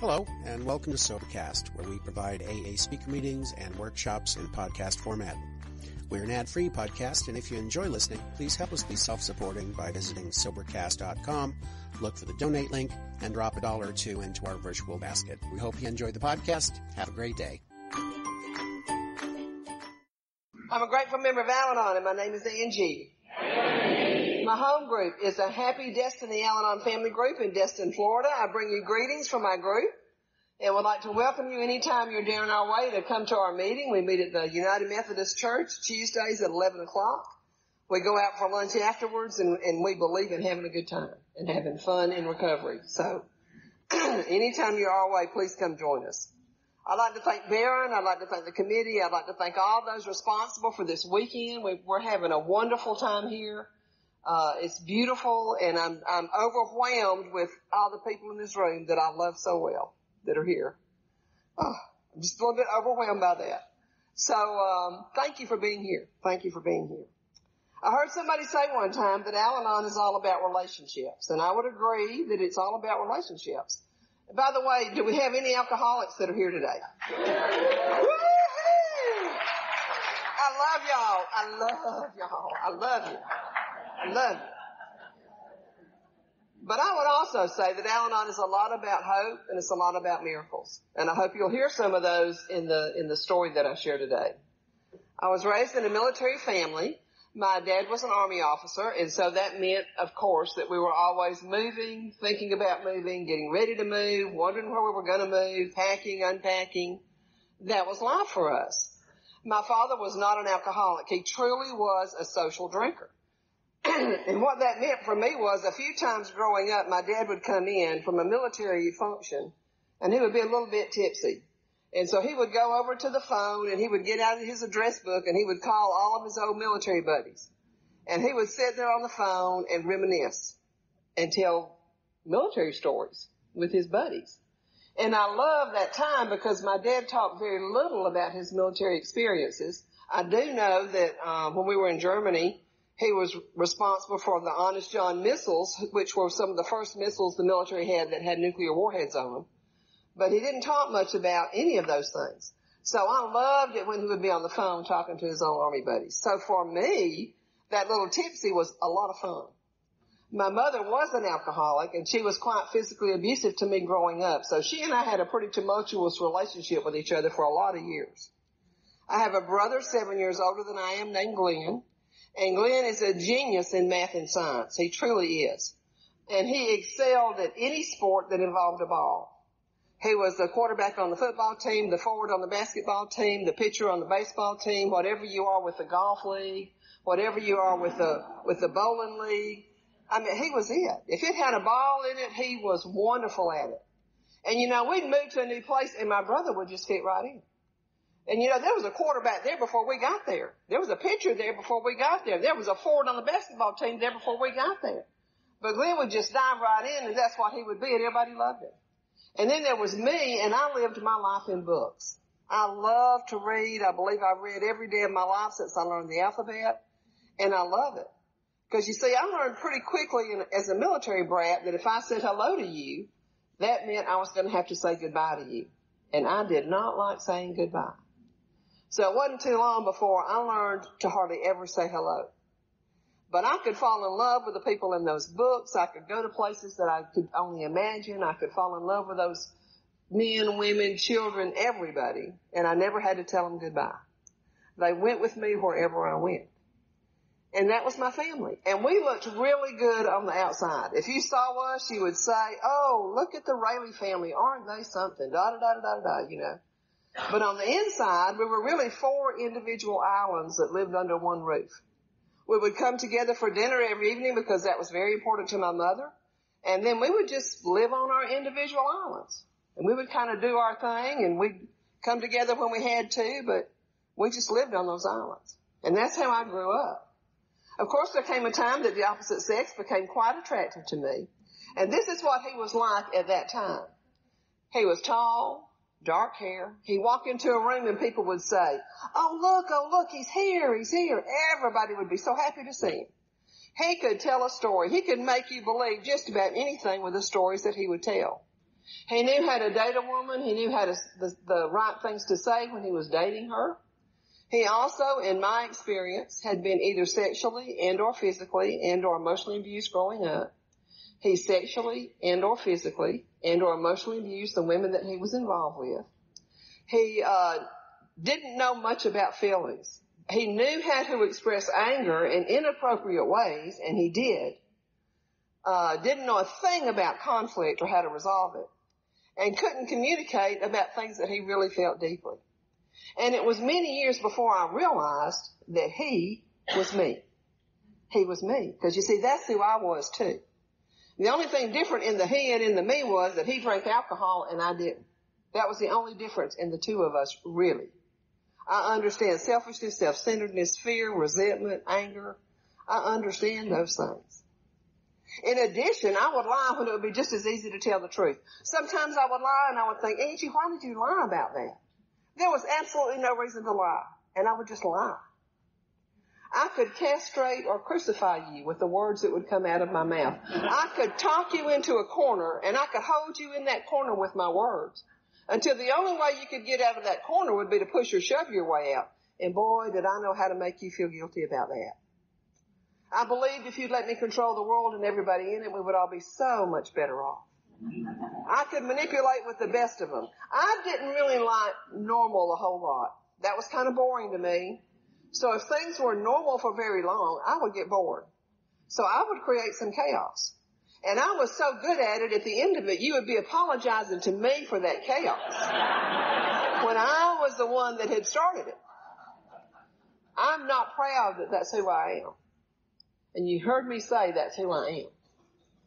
Hello, and welcome to Sobercast, where we provide AA speaker meetings and workshops in podcast format. We're an ad-free podcast, and if you enjoy listening, please help us be self-supporting by visiting Sobercast.com, look for the donate link, and drop $1 or $2 into our virtual basket. We hope you enjoy the podcast. Have a great day. I'm a grateful member of Al-Anon, and my name is Angie. My home group is a Happy Destiny Al-Anon family group in Destin, Florida. I bring you greetings from my group and would like to welcome you anytime you're down our way to come to our meeting. We meet at the United Methodist Church Tuesdays at 11 o'clock. We go out for lunch afterwards, and we believe in having a good time and having fun in recovery. So anytime you're our way, please come join us. I'd like to thank Baron. I'd like to thank the committee. I'd like to thank all those responsible for this weekend. We're having a wonderful time here. It's beautiful, and I'm overwhelmed with all the people in this room that I love so well that are here. Oh, I'm just a little bit overwhelmed by that. So, thank you for being here. Thank you for being here. I heard somebody say one time that Al-Anon is all about relationships, and I would agree that it's all about relationships. And by the way, do we have any alcoholics that are here today? Woo-hoo! I love y'all. I love y'all. I love you. I love it. But I would also say that Al-Anon is a lot about hope, and it's a lot about miracles. And I hope you'll hear some of those in the story that I share today. I was raised in a military family. My dad was an Army officer, and so that meant, of course, that we were always moving, thinking about moving, getting ready to move, wondering where we were going to move, packing, unpacking. That was life for us. My father was not an alcoholic. He truly was a social drinker. And what that meant for me was a few times growing up, my dad would come in from a military function, and he would be a little bit tipsy. And so he would go over to the phone, and he would get out of his address book, and he would call all of his old military buddies. And he would sit there on the phone and reminisce and tell military stories with his buddies. And I loved that time because my dad talked very little about his military experiences. I do know that when we were in Germany, he was responsible for the Honest John missiles, which were some of the first missiles the military had that had nuclear warheads on them. But he didn't talk much about any of those things. So I loved it when he would be on the phone talking to his old Army buddies. So for me, that little tipsy was a lot of fun. My mother was an alcoholic, and she was quite physically abusive to me growing up. So she and I had a pretty tumultuous relationship with each other for a lot of years. I have a brother 7 years older than I am named Glenn. And Glenn is a genius in math and science. He truly is. And he excelled at any sport that involved a ball. He was the quarterback on the football team, the forward on the basketball team, the pitcher on the baseball team, whatever you are with the golf league, whatever you are with the bowling league. I mean, he was it. If it had a ball in it, he was wonderful at it. And, you know, we'd move to a new place, and my brother would just fit right in. And, you know, there was a quarterback there before we got there. There was a pitcher there before we got there. There was a forward on the basketball team there before we got there. But Glenn would just dive right in, and that's what he would be, and everybody loved him. And then there was me, and I lived my life in books. I love to read. I believe I've read every day of my life since I learned the alphabet, and I love it. Because, you see, I learned pretty quickly as a military brat that if I said hello to you, that meant I was going to have to say goodbye to you. And I did not like saying goodbye. So it wasn't too long before I learned to hardly ever say hello. But I could fall in love with the people in those books. I could go to places that I could only imagine. I could fall in love with those men, women, children, everybody. And I never had to tell them goodbye. They went with me wherever I went. And that was my family. And we looked really good on the outside. If you saw us, you would say, oh, look at the Raley family. Aren't they something? Da-da-da-da-da-da, you know. But on the inside, we were really four individual islands that lived under one roof. We would come together for dinner every evening because that was very important to my mother. And then we would just live on our individual islands. And we would kind of do our thing, and we'd come together when we had to, but we just lived on those islands. And that's how I grew up. Of course, there came a time that the opposite sex became quite attractive to me. And this is what he was like at that time. He was tall. Dark hair. He'd walk into a room and people would say, oh, look, he's here, he's here. Everybody would be so happy to see him. He could tell a story. He could make you believe just about anything with the stories that he would tell. He knew how to date a woman. He knew how to the right things to say when he was dating her. He also, in my experience, had been either sexually and or physically and or emotionally abused growing up. He sexually and or physically and or emotionally abused the women that he was involved with. He didn't know much about feelings. He knew how to express anger in inappropriate ways, and he did. Didn't know a thing about conflict or how to resolve it, and couldn't communicate about things that he really felt deeply. And it was many years before I realized that he was me. He was me. Because, you see, that's who I was, too. The only thing different in the he and in the me was that he drank alcohol and I didn't. That was the only difference in the two of us, really. I understand selfishness, self-centeredness, fear, resentment, anger. I understand those things. In addition, I would lie when it would be just as easy to tell the truth. Sometimes I would lie and I would think, Angie, why did you lie about that? There was absolutely no reason to lie, and I would just lie. I could castrate or crucify you with the words that would come out of my mouth. I could talk you into a corner, and I could hold you in that corner with my words until the only way you could get out of that corner would be to push or shove your way out. And boy, did I know how to make you feel guilty about that. I believed if you'd let me control the world and everybody in it, we would all be so much better off. I could manipulate with the best of them. I didn't really like normal a whole lot. That was kind of boring to me. So if things were normal for very long, I would get bored. So I would create some chaos. And I was so good at it, at the end of it, you would be apologizing to me for that chaos when I was the one that had started it. I'm not proud that that's who I am. And you heard me say that's who I am,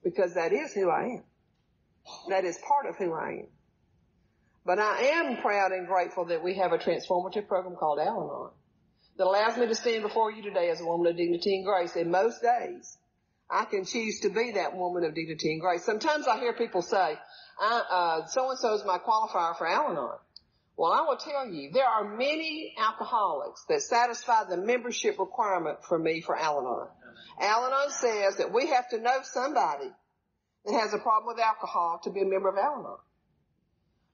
because that is who I am. That is part of who I am. But I am proud and grateful that we have a transformative program called Al-Anon that allows me to stand before you today as a woman of dignity and grace. And most days, I can choose to be that woman of dignity and grace. Sometimes I hear people say, so-and-so is my qualifier for Al-Anon. Well, I will tell you, there are many alcoholics that satisfy the membership requirement for me for Al-Anon. Al-Anon says that we have to know somebody that has a problem with alcohol to be a member of Al-Anon.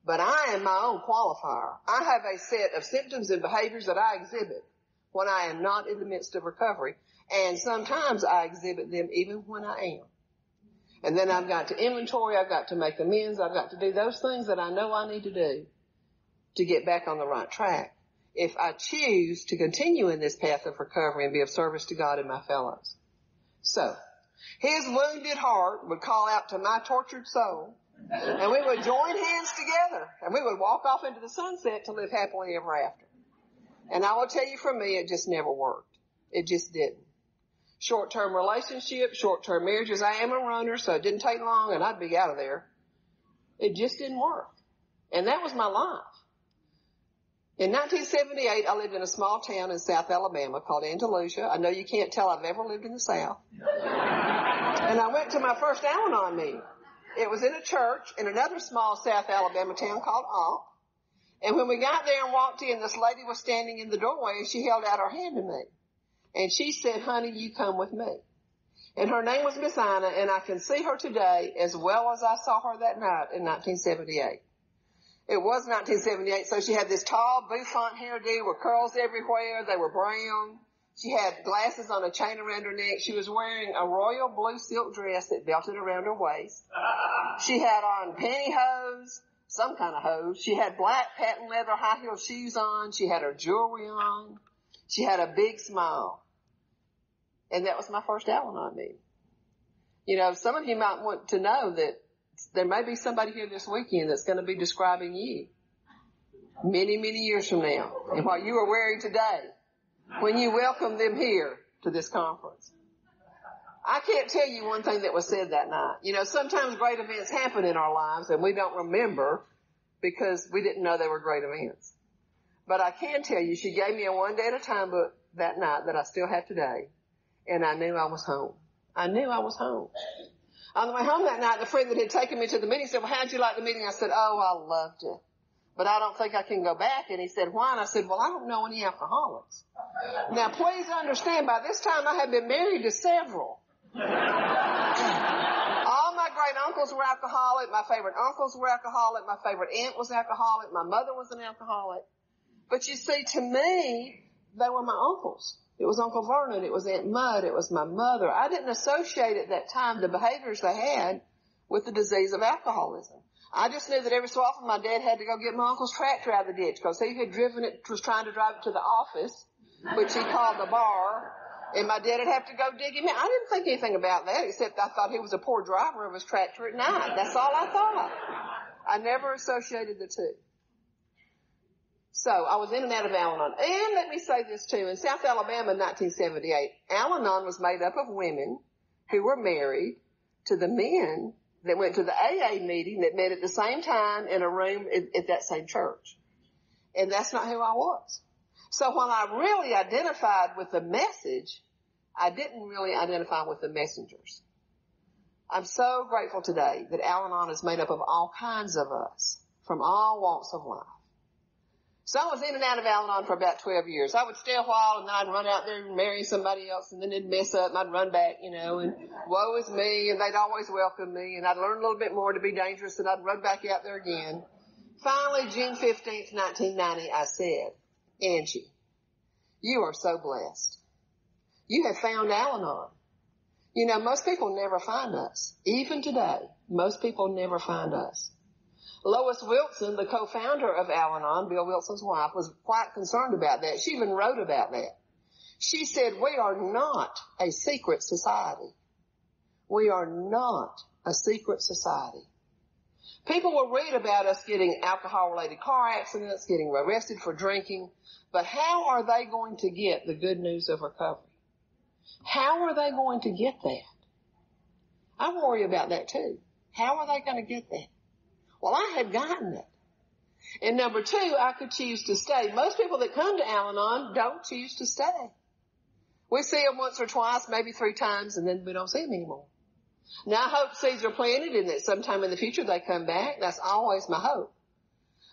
But I am my own qualifier. I have a set of symptoms and behaviors that I exhibit when I am not in the midst of recovery, and sometimes I exhibit them even when I am. And then I've got to inventory, I've got to make amends, I've got to do those things that I know I need to do to get back on the right track if I choose to continue in this path of recovery and be of service to God and my fellows. So, his wounded heart would call out to my tortured soul, and we would join hands together, and we would walk off into the sunset to live happily ever after. And I will tell you, for me, it just never worked. It just didn't. Short-term relationships, short-term marriages. I am a runner, so it didn't take long, and I'd be out of there. It just didn't work. And that was my life. In 1978, I lived in a small town in South Alabama called Andalusia. I know you can't tell I've ever lived in the South. And I went to my first Al-Anon meeting. It was in a church in another small South Alabama town called Aunt. And when we got there and walked in, this lady was standing in the doorway, and she held out her hand to me. And she said, honey, you come with me. And her name was Miss Ina, and I can see her today as well as I saw her that night in 1978. It was 1978, so she had this tall, bouffant hairdo with curls everywhere. They were brown. She had glasses on a chain around her neck. She was wearing a royal blue silk dress that belted around her waist. She had on pantyhose. Some kind of hose. She had black patent leather high heel shoes on. She had her jewelry on. She had a big smile. And that was my first Al-Anon meeting. You know, some of you might want to know that there may be somebody here this weekend that's going to be describing you many, many years from now. And what you are wearing today, when you welcome them here to this conference. I can't tell you one thing that was said that night. You know, sometimes great events happen in our lives and we don't remember because we didn't know they were great events. But I can tell you, she gave me a one day at a time book that night that I still have today, and I knew I was home. I knew I was home. On the way home that night, the friend that had taken me to the meeting said, well, how'd you like the meeting? I said, oh, I loved it, but I don't think I can go back. And he said, why? And I said, well, I don't know any alcoholics. Now, please understand, by this time I had been married to several. All my great uncles were alcoholic. My favorite uncles were alcoholic. My favorite aunt was alcoholic. My mother was an alcoholic. But you see, to me, they were my uncles. It was Uncle Vernon. It was Aunt Mudd. It was my mother. I didn't associate at that time the behaviors they had with the disease of alcoholism. I just knew that every so often my dad had to go get my uncle's tractor out of the ditch because he had driven it, was trying to drive it to the office, which he called the bar, and my dad would have to go dig him out. I didn't think anything about that, except I thought he was a poor driver of his tractor at night. That's all I thought. I never associated the two. So I was in and out of Al-Anon. And let me say this, too. In South Alabama in 1978, Al-Anon was made up of women who were married to the men that went to the AA meeting that met at the same time in a room at that same church. And that's not who I was. So while I really identified with the message, I didn't really identify with the messengers. I'm so grateful today that Al-Anon is made up of all kinds of us from all walks of life. So I was in and out of Al-Anon for about 12 years. I would stay a while, and then I'd run out there and marry somebody else, and then it'd mess up, and I'd run back, and woe is me, and they'd always welcome me, and I'd learn a little bit more to be dangerous, and I'd run back out there again. Finally, June 15th, 1990, I said, Angie, you are so blessed. You have found Al-Anon. Most people never find us. Even today, most people never find us. Lois Wilson, the co-founder of Al-Anon, Bill Wilson's wife, was quite concerned about that. She even wrote about that. She said, we are not a secret society. We are not a secret society. People will read about us getting alcohol-related car accidents, getting arrested for drinking, but how are they going to get the good news of recovery? How are they going to get that? I worry about that too. How are they going to get that? Well, I had gotten it. And number two, I could choose to stay. Most people that come to Al-Anon don't choose to stay. We see them once or twice, maybe three times, and then we don't see them anymore. Now, I hope seeds are planted and that sometime in the future they come back. That's always my hope.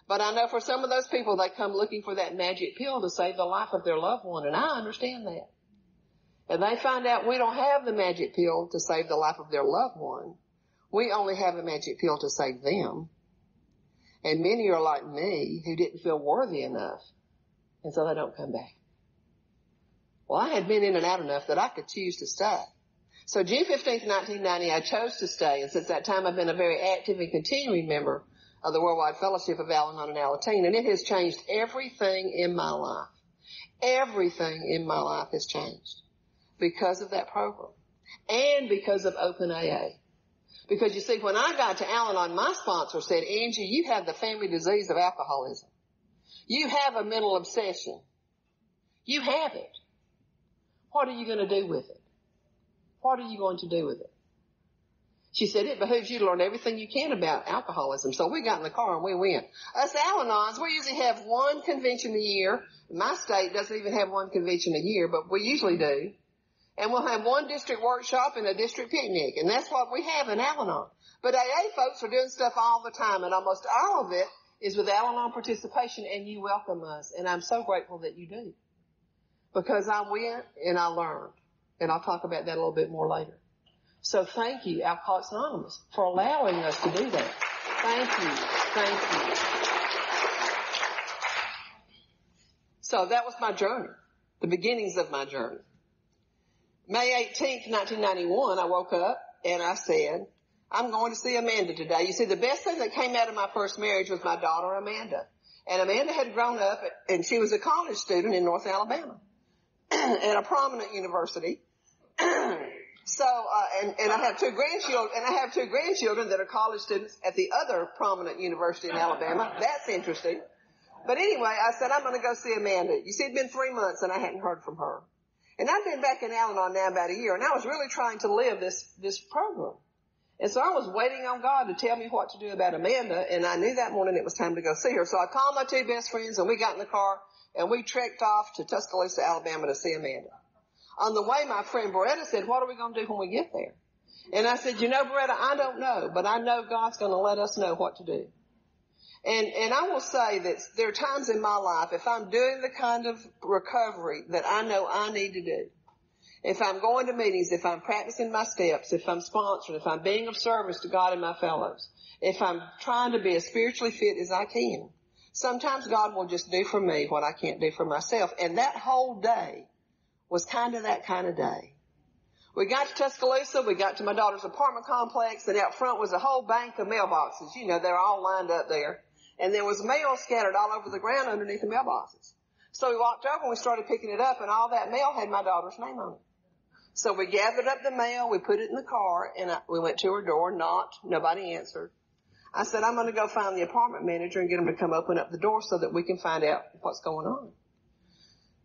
But I know for some of those people, they come looking for that magic pill to save the life of their loved one, and I understand that. And they find out we don't have the magic pill to save the life of their loved one. We only have a magic pill to save them. And many are like me who didn't feel worthy enough, and so they don't come back. Well, I had been in and out enough that I could choose to stay. So June 15th, 1990, I chose to stay, and since that time I've been a very active and continuing member of the Worldwide Fellowship of Al-Anon and Alateen, and it has changed everything in my life. Everything in my life has changed because of that program and because of Open AA. Because, you see, when I got to Al-Anon, my sponsor said, Angie, you have the family disease of alcoholism. You have a mental obsession. You have it. What are you going to do with it? What are you going to do with it? She said, it behooves you to learn everything you can about alcoholism. So we got in the car and we went. Us Al-Anons, we usually have one convention a year. My state doesn't even have one convention a year, but we usually do. And we'll have one district workshop and a district picnic. And that's what we have in Al-Anon. But AA folks are doing stuff all the time, and almost all of it is with Al-Anon participation, and you welcome us. And I'm so grateful that you do. Because I went and I learned. And I'll talk about that a little bit more later. So thank you, Alcoholics Anonymous, for allowing us to do that. Thank you. Thank you. So that was my journey, the beginnings of my journey. May 18th, 1991, I woke up and I said, I'm going to see Amanda today. You see, the best thing that came out of my first marriage was my daughter, Amanda. And Amanda had grown up, and she was a college student in North Alabama at a prominent university. So I have two grandchildren that are college students at the other prominent university in Alabama. That's interesting. But anyway, I said, I'm going to go see Amanda. You see, it'd been 3 months and I hadn't heard from her. And I've been back in Al-Anon now about a year, and I was really trying to live this program. And so I was waiting on God to tell me what to do about Amanda, and I knew that morning it was time to go see her. So I called my two best friends, and we got in the car, and we trekked off to Tuscaloosa, Alabama to see Amanda. On the way, my friend Beretta said, what are we going to do when we get there? And I said, Beretta, I don't know, but I know God's going to let us know what to do. And I will say that there are times in my life, if I'm doing the kind of recovery that I know I need to do, if I'm going to meetings, if I'm practicing my steps, if I'm sponsored, if I'm being of service to God and my fellows, if I'm trying to be as spiritually fit as I can, sometimes God will just do for me what I can't do for myself. And that whole day was kind of that kind of day. We got to Tuscaloosa, we got to my daughter's apartment complex, and out front was a whole bank of mailboxes. You know, they're all lined up there. And there was mail scattered all over the ground underneath the mailboxes. So we walked over and we started picking it up, and all that mail had my daughter's name on it. So we gathered up the mail, we put it in the car, and we went to her door, knocked, nobody answered. I said, I'm going to go find the apartment manager and get him to come open up the door so that we can find out what's going on.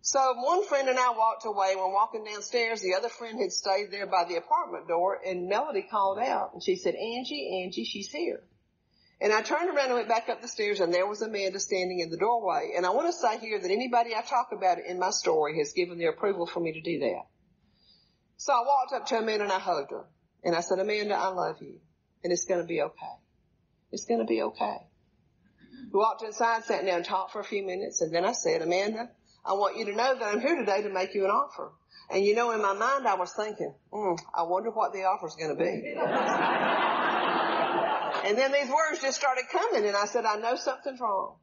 So one friend and I walked away. When walking downstairs, the other friend had stayed there by the apartment door, and Melody called out, and she said, Angie, she's here. And I turned around and went back up the stairs, and there was Amanda standing in the doorway. And I want to say here that anybody I talk about in my story has given their approval for me to do that. So I walked up to Amanda, and I hugged her. And I said, Amanda, I love you, and it's going to be okay. It's going to be okay. We walked inside, sat down, talked for a few minutes, and then I said, Amanda, I want you to know that I'm here today to make you an offer. And, you know, in my mind I was thinking, I wonder what the offer's going to be. And then these words just started coming, and I said, I know something's wrong.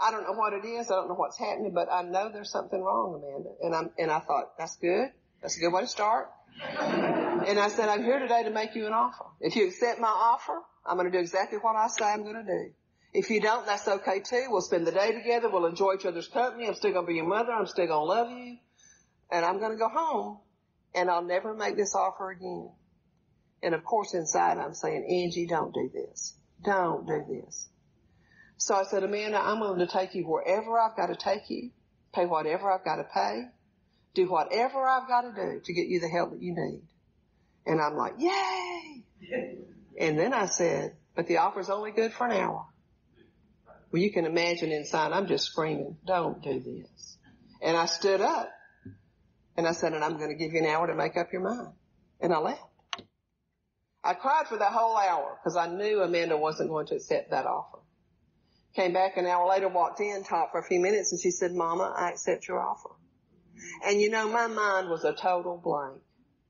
I don't know what it is. I don't know what's happening, but I know there's something wrong, Amanda. And I thought, that's good. That's a good way to start. And I said, I'm here today to make you an offer. If you accept my offer, I'm going to do exactly what I say I'm going to do. If you don't, that's okay too. We'll spend the day together. We'll enjoy each other's company. I'm still going to be your mother. I'm still going to love you. And I'm going to go home, and I'll never make this offer again. And, of course, inside I'm saying, Angie, don't do this. Don't do this. So I said, Amanda, I'm willing to take you wherever I've got to take you, pay whatever I've got to pay, do whatever I've got to do to get you the help that you need. And I'm like, yay! And then I said, but the offer's only good for an hour. Well, you can imagine inside, I'm just screaming, don't do this. And I stood up, and I said, and I'm going to give you an hour to make up your mind. And I left. I cried for that whole hour because I knew Amanda wasn't going to accept that offer. Came back an hour later, walked in, talked for a few minutes, and she said, Mama, I accept your offer. And, you know, my mind was a total blank.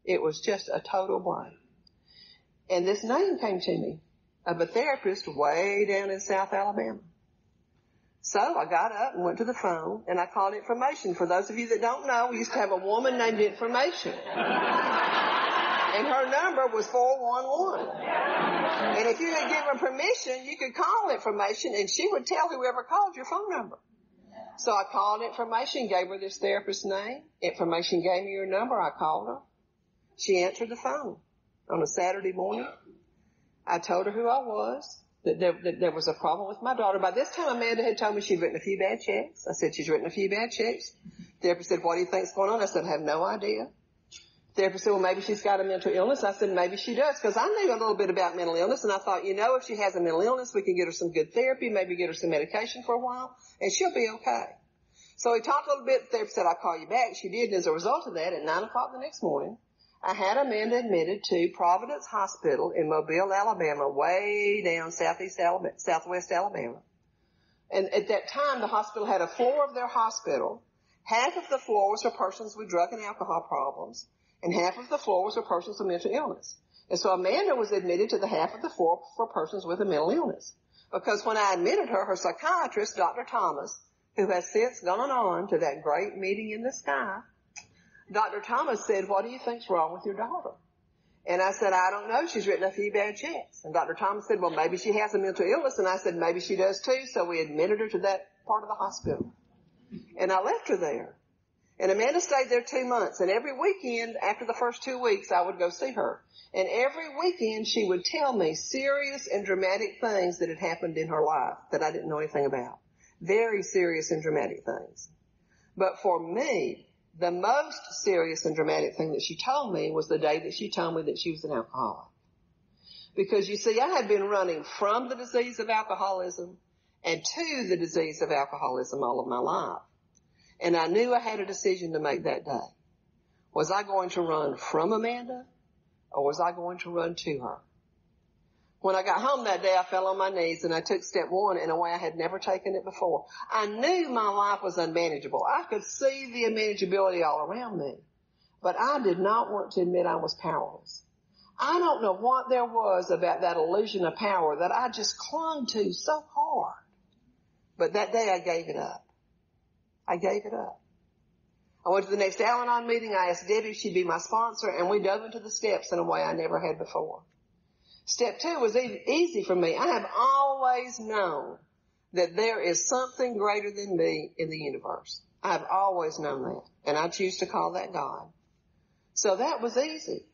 It was just a total blank. And this name came to me of a therapist way down in South Alabama. So I got up and went to the phone, and I called information. For those of you that don't know, we used to have a woman named Information. And her number was 411. And if you had given permission, you could call Information, and she would tell whoever called your phone number. So I called Information, gave her this therapist's name. Information gave me your number. I called her. She answered the phone on a Saturday morning. I told her who I was. That there was a problem with my daughter. By this time, Amanda had told me she'd written a few bad checks. I said, she's written a few bad checks. Therapist said, what do you think's going on? I said, I have no idea. Therapist said, well, maybe she's got a mental illness. I said, maybe she does, because I knew a little bit about mental illness, and I thought, you know, if she has a mental illness, we can get her some good therapy, maybe get her some medication for a while, and she'll be okay. So we talked a little bit. Therapist said, I'll call you back. She did, and as a result of that, at 9 o'clock the next morning, I had Amanda admitted to Providence Hospital in Mobile, Alabama, way down southwest Alabama. And at that time, the hospital had a floor of their hospital. Half of the floor was for persons with drug and alcohol problems, and half of the floor was for persons with mental illness. And so Amanda was admitted to the half of the floor for persons with a mental illness. Because when I admitted her, her psychiatrist, Dr. Thomas, who has since gone on to that great meeting in the sky, Dr. Thomas said, what do you think's wrong with your daughter? And I said, I don't know. She's written a few bad checks. And Dr. Thomas said, well, maybe she has a mental illness. And I said, maybe she does too. So we admitted her to that part of the hospital. And I left her there. And Amanda stayed there 2 months. And every weekend after the first 2 weeks, I would go see her. And every weekend she would tell me serious and dramatic things that had happened in her life that I didn't know anything about. Very serious and dramatic things. But for me, the most serious and dramatic thing that she told me was the day that she told me that she was an alcoholic. Because, you see, I had been running from the disease of alcoholism and to the disease of alcoholism all of my life. And I knew I had a decision to make that day. Was I going to run from Amanda, or was I going to run to her? When I got home that day, I fell on my knees, and I took step one in a way I had never taken it before. I knew my life was unmanageable. I could see the unmanageability all around me. but I did not want to admit I was powerless. I don't know what there was about that illusion of power that I just clung to so hard. But that day I gave it up. I gave it up. I went to the next Al-Anon meeting. I asked Debbie if she'd be my sponsor, and we dove into the steps in a way I never had before. Step two was easy for me. I have always known that there is something greater than me in the universe. I've always known that, and I choose to call that God. So that was easy.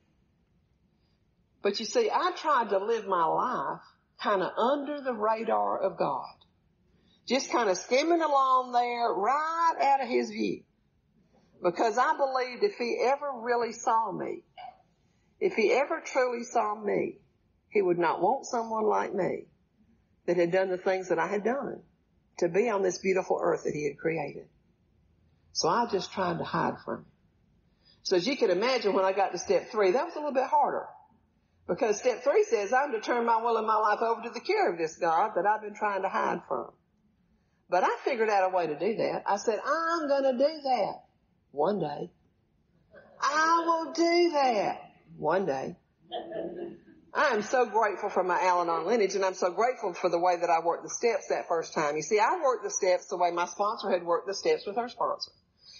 But you see, I tried to live my life kind of under the radar of God, just kind of skimming along there right out of his view, because I believed if he ever really saw me, if he ever truly saw me, he would not want someone like me that had done the things that I had done to be on this beautiful earth that he had created. So I just tried to hide from him. So as you can imagine, when I got to step three, that was a little bit harder, because step three says I'm to turn my will and my life over to the care of this God that I've been trying to hide from. But I figured out a way to do that. I said, I'm going to do that one day. I will do that one day. I am so grateful for my Al-Anon lineage, and I'm so grateful for the way that I worked the steps that first time. You see, I worked the steps the way my sponsor had worked the steps with her sponsor.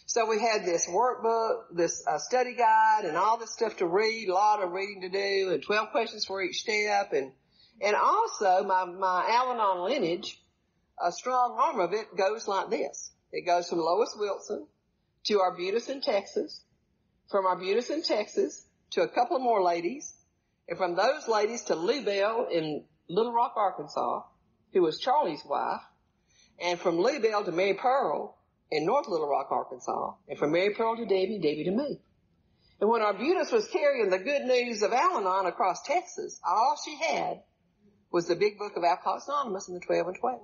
So we had this workbook, this study guide, and all this stuff to read, a lot of reading to do, and 12 questions for each step. And also, my Al-Anon lineage, a strong arm of it, goes like this. It goes from Lois Wilson to Arbutus in Texas, from Arbutus in Texas to a couple more ladies, and from those ladies to Lee Bell in Little Rock, Arkansas, who was Charlie's wife, and from Lee Bell to Mary Pearl in North Little Rock, Arkansas, and from Mary Pearl to Debbie, Debbie to me. And when Arbutus was carrying the good news of Al-Anon across Texas, all she had was the big book of Alcoholics Anonymous and the 12 and 12.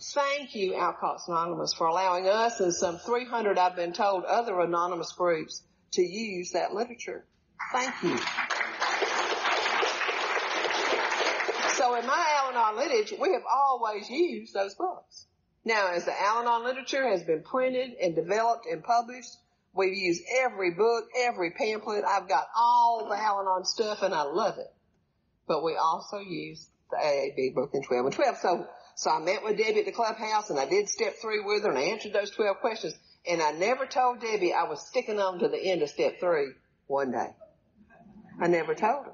Thank you, Alcoholics Anonymous, for allowing us and some 300, I've been told, other anonymous groups to use that literature. Thank you. So in my Al-Anon lineage, we have always used those books. Now, as the Al-Anon literature has been printed and developed and published, we've used every book, every pamphlet. I've got all the Al-Anon stuff, and I love it. But we also use the AAB book in 12 and 12. So I met with Debbie at the clubhouse, and I did step three with her, and I answered those 12 questions. And I never told Debbie I was sticking on to the end of step three one day. I never told her.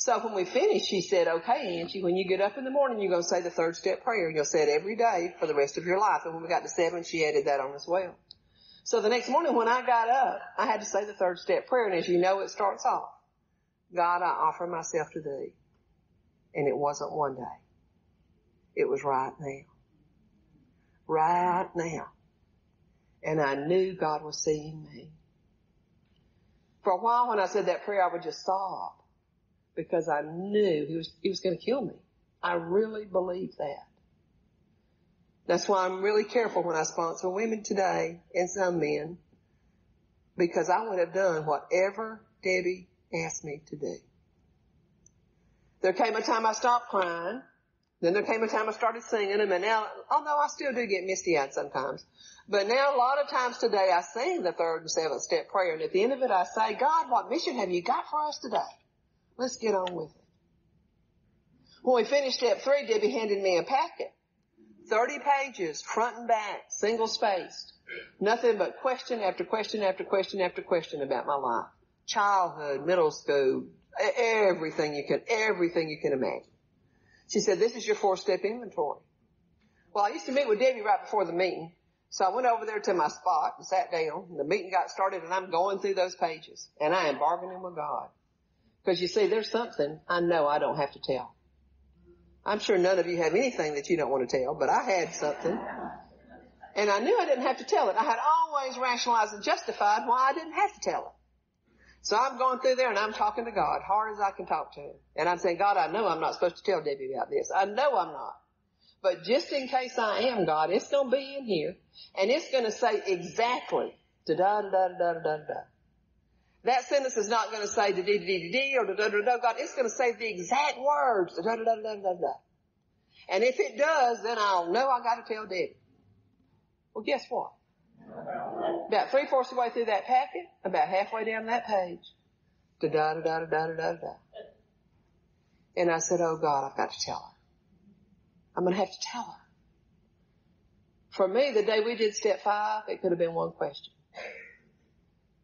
So when we finished, she said, okay, Angie, when you get up in the morning, you're going to say the third step prayer. You'll say it every day for the rest of your life. And when we got to seven, she added that on as well. So the next morning when I got up, I had to say the third step prayer. And as you know, it starts off, God, I offer myself to thee. And it wasn't one day. It was right now. Right now. And I knew God was seeing me. For a while when I said that prayer, I would just sob, because I knew he was going to kill me. I really believed that. That's why I'm really careful when I sponsor women today and some men, because I would have done whatever Debbie asked me to do. There came a time I stopped crying. Then there came a time I started singing them, and now, although I still do get misty-eyed sometimes, but now a lot of times today I sing the third and seventh step prayer, and at the end of it I say, God, what mission have you got for us today? Let's get on with it. When we finished step three, Debbie handed me a packet, 30 pages, front and back, single-spaced, nothing but question after question after question after question about my life, childhood, middle school, everything you can imagine. She said, this is your four-step inventory. Well, I used to meet with Debbie right before the meeting, so I went over there to my spot and sat down, and the meeting got started, and I'm going through those pages, and I am bargaining with God. Because you see, there's something I know I don't have to tell. I'm sure none of you have anything that you don't want to tell, but I had something. And I knew I didn't have to tell it. I had always rationalized and justified why I didn't have to tell it. So I'm going through there, and I'm talking to God, hard as I can talk to him. And I'm saying, God, I know I'm not supposed to tell Debbie about this. I know I'm not. But just in case I am, God, it's going to be in here, and it's going to say exactly da-da-da-da-da-da-da. That sentence is not going to say da-da-da-da-da or da-da-da-da. God, it's going to say the exact words, da-da-da-da-da-da. And if it does, then I'll know I got to tell Debbie. Well, guess what? About three-fourths of the way through that packet, about halfway down that page. Da-da-da-da-da-da-da-da. And I said, oh, God, I've got to tell her. I'm going to have to tell her. For me, the day we did step 5, it could have been one question.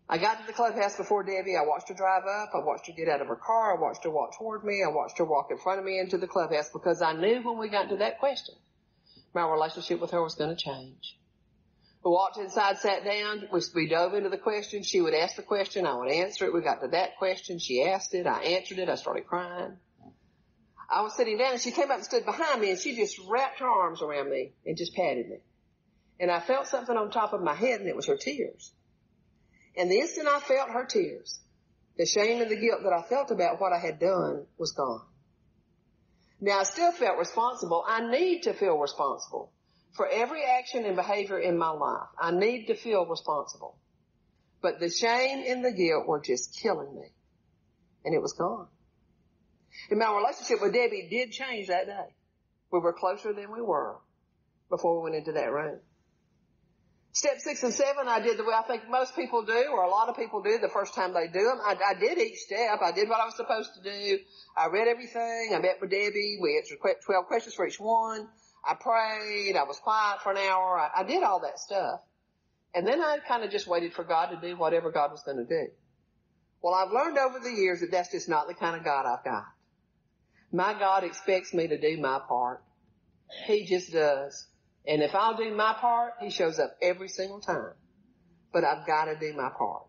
I got to the clubhouse before Debbie. I watched her drive up. I watched her get out of her car. I watched her walk toward me. I watched her walk in front of me into the clubhouse because I knew when we got to that question, my relationship with her was going to change. We walked inside, sat down. We dove into the question. She would ask the question. I would answer it. We got to that question. She asked it. I answered it. I started crying. I was sitting down, and she came up and stood behind me, and she just wrapped her arms around me and just patted me. And I felt something on top of my head, and it was her tears. And the instant I felt her tears, the shame and the guilt that I felt about what I had done was gone. Now, I still felt responsible. I need to feel responsible for every action and behavior in my life. I need to feel responsible. But the shame and the guilt were just killing me, and it was gone. And my relationship with Debbie did change that day. We were closer than we were before we went into that room. Step 6 and 7, I did the way I think most people do, or a lot of people do the first time they do them. I did each step. I did what I was supposed to do. I read everything. I met with Debbie. We answered 12 questions for each one. I prayed. I was quiet for an hour. I did all that stuff. And then I kind of just waited for God to do whatever God was going to do. Well, I've learned over the years that that's just not the kind of God I've got. My God expects me to do my part. He just does. And if I'll do my part, he shows up every single time. But I've got to do my part.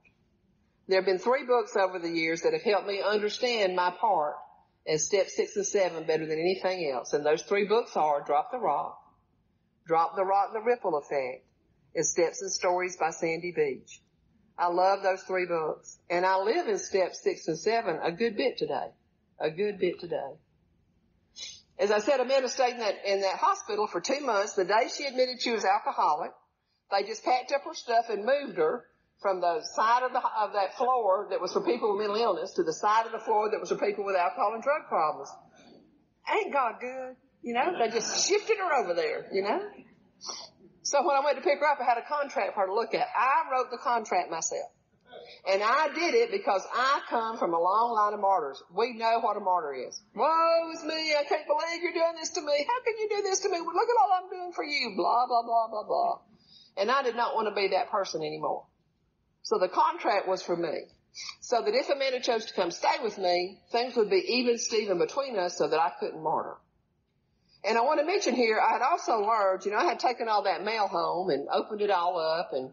There have been 3 books over the years that have helped me understand my part as steps 6 and 7 better than anything else. And those 3 books are Drop the Rock, The Ripple Effect, and Steps and Stories by Sandy Beach. I love those 3 books. And I live in steps 6 and 7 a good bit today. A good bit today. As I said, Amanda stayed in that hospital for 2 months. The day she admitted she was alcoholic, they just packed up her stuff and moved her from the side of that floor that was for people with mental illness to the side of the floor that was for people with alcohol and drug problems. Ain't God good? You know, they just shifted her over there, you know? So when I went to pick her up, I had a contract for her to look at. I wrote the contract myself. And I did it because I come from a long line of martyrs. We know what a martyr is. Woe is me. I can't believe you're doing this to me. How can you do this to me? Well, look at all I'm doing for you. Blah, blah, blah, blah, blah. And I did not want to be that person anymore. So the contract was for me. So that if Amanda chose to come stay with me, things would be even-steven between us so that I couldn't martyr. And I want to mention here, I had also learned, I had taken all that mail home and opened it all up and